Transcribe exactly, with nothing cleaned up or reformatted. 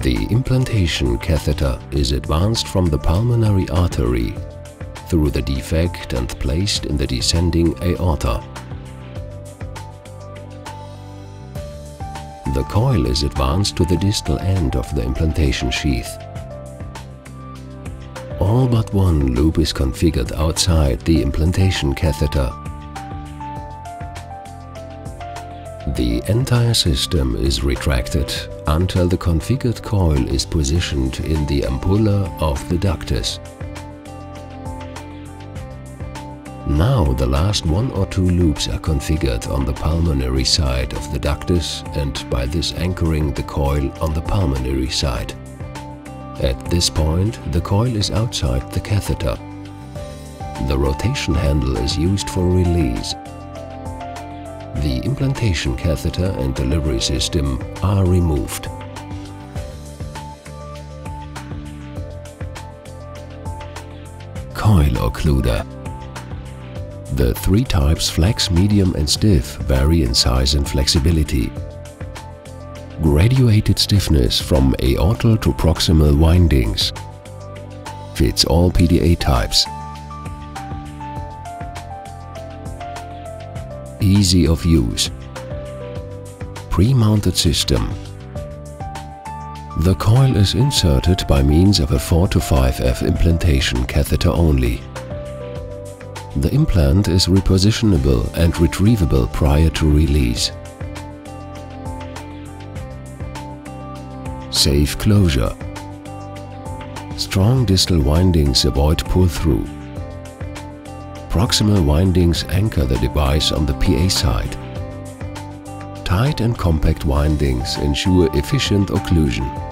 The implantation catheter is advanced from the pulmonary artery through the defect and placed in the descending aorta. The coil is advanced to the distal end of the implantation sheath. All but one loop is configured outside the implantation catheter. The entire system is retracted until the configured coil is positioned in the ampulla of the ductus. Now the last one or two loops are configured on the pulmonary side of the ductus, and by this anchoring the coil on the pulmonary side. At this point the coil is outside the catheter. The rotation handle is used for release. The implantation catheter and delivery system are removed. Coil occluder. The three types flex, medium and stiff vary in size and flexibility. Graduated stiffness from aortal to proximal windings. Fits all P D A types. Easy of use. Pre-mounted system. The coil is inserted by means of a four to five F implantation catheter only. The implant is repositionable and retrievable prior to release. Safe closure. Strong distal windings avoid pull-through. Proximal windings anchor the device on the P A side. Tight and compact windings ensure efficient occlusion.